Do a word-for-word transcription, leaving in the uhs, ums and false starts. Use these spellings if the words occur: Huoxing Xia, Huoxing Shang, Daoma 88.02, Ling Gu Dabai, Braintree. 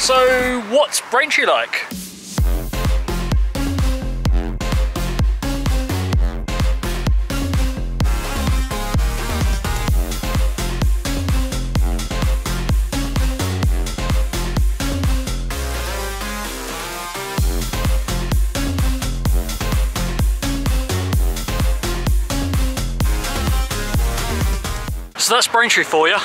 So what's Braintree like? So that's Braintree for you.